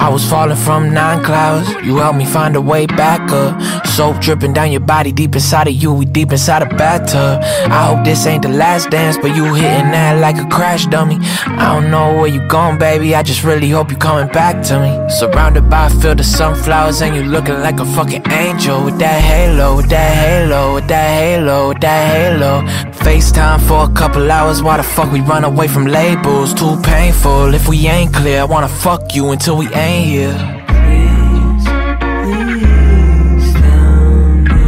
I was falling from 9 clouds. You helped me find a way back up. Soap dripping down your body, deep inside of you. We deep inside a bathtub. I hope this ain't the last dance, but you hitting that like a crash dummy. I don't know where you gone, baby. I just really hope you coming back to me. Surrounded by a field of sunflowers, and you looking like a fucking angel. With that halo, with that halo, with that halo, with that halo. FaceTime for a couple hours. Why the fuck we run away from labels? Too painful if we ain't clear. I wanna fuck you until we ain't here. Please, please tell me.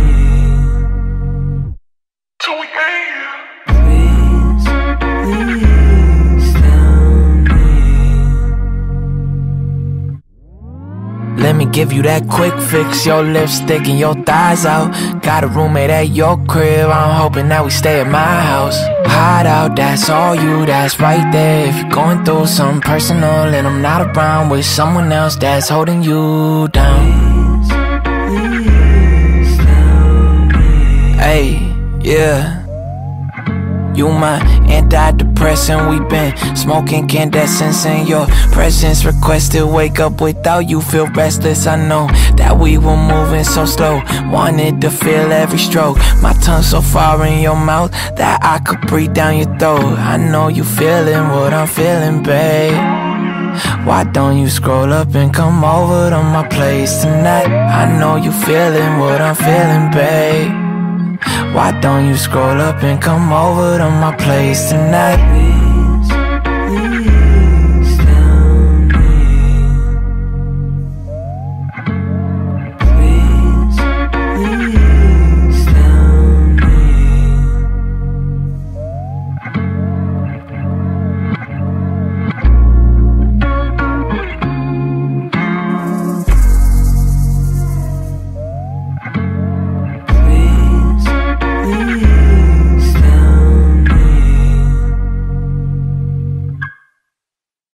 Till we ain't here. Please, please tell me. Let me give you that quick fix. Your lipstick and your thighs out. Got a roommate at your crib. I'm hoping that we stay at my house. Hide out, that's all you, that's right there. If you're going through something personal and I'm not around, with someone else that's holding you down. Please, please tell me. Hey, yeah. You my antidepressant, we been smoking candescents in your presence. Requested, wake up without you, feel restless. I know that we were moving so slow, wanted to feel every stroke. My tongue so far in your mouth that I could breathe down your throat. I know you feeling what I'm feeling, babe. Why don't you scroll up and come over to my place tonight? I know you feeling what I'm feeling, babe. Why don't you scroll up and come over to my place tonight?